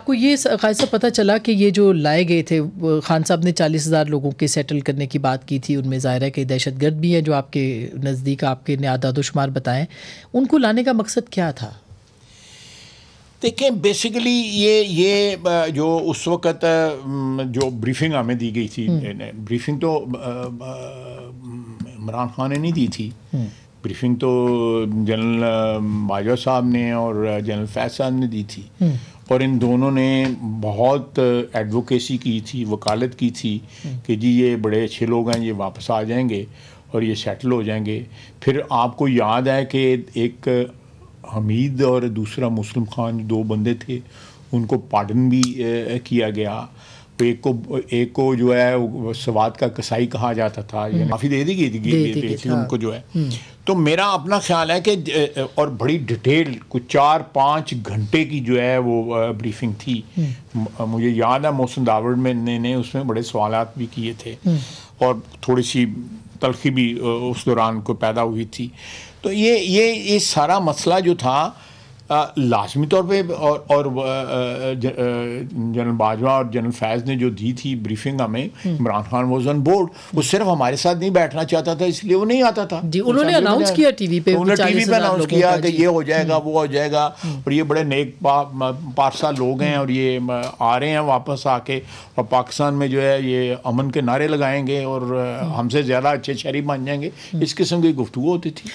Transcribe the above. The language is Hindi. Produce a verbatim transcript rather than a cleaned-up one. आपको ये खास साहब पता चला कि ये जो लाए गए थे, खान साहब ने चालीस हज़ार लोगों के सेटल करने की बात की थी, उनमें ज़ाहिर है कि दहशतगर्द भी हैं जो आपके नज़दीक आपके ने आदादोशुमार बताएं, उनको लाने का मकसद क्या था? देखें, बेसिकली ये ये जो उस वक़्त जो ब्रीफिंग हमें दी गई थी, ब्रीफिंग तो इमरान खान ने नहीं दी थी, ब्रीफिंग तो जनरल बाजवा साहब ने और जनरल फैसल ने दी थी और इन दोनों ने बहुत एडवोकेसी की थी, वकालत की थी कि जी ये बड़े अच्छे लोग हैं, ये वापस आ जाएंगे और ये सेटल हो जाएंगे। फिर आपको याद है कि एक हमीद और दूसरा मुस्लिम खान दो बंदे थे, उनको पार्डन भी किया गया। एक को एक को जो है सवाद का कसाई कहा जाता था, यानी माफ़ी दे दी गई थी, दे थी उनको जो है। तो मेरा अपना ख्याल है कि और बड़ी डिटेल कुछ चार पाँच घंटे की जो है वो ब्रीफिंग थी। मुझे याद है मोसंदवल में ने, ने उसमें बड़े सवालात भी किए थे और थोड़ी सी तलखी भी उस दौरान को पैदा हुई थी। तो ये ये ये सारा मसला जो था लाजमी तौर पे और और जनरल बाजवा और जनरल फैज ने जो दी थी ब्रीफिंग हमें, Imran Khan was on board, वो सिर्फ हमारे साथ नहीं बैठना चाहता था, इसलिए वो नहीं आता था। जी, उन्होंने अनाउंस किया टीवी पे, उन्होंने टीवी पे अनाउंस किया कि ये हो जाएगा वो हो जाएगा और ये बड़े नेक पारसा लोग हैं और ये आ रहे हैं वापस आके और पाकिस्तान में जो है ये अमन के नारे लगाएंगे और हमसे ज़्यादा अच्छे शहरी बन जाएंगे। इस किस्म की गुफ्तगू होती थी।